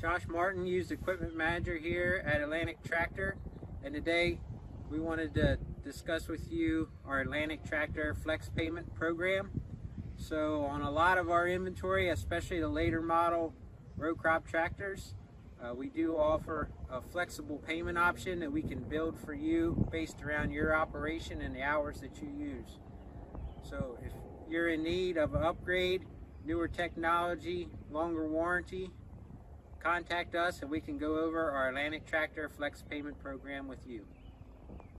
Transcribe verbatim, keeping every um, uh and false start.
Josh Martin, used equipment manager here at Atlantic Tractor, and today we wanted to discuss with you our Atlantic Tractor Flex Payment Program. So on a lot of our inventory, especially the later model row crop tractors, uh, we do offer a flexible payment option that we can build for you based around your operation and the hours that you use. So if you're in need of an upgrade, newer technology, longer warranty, contact us and we can go over our Atlantic Tractor Flex Payment Program with you.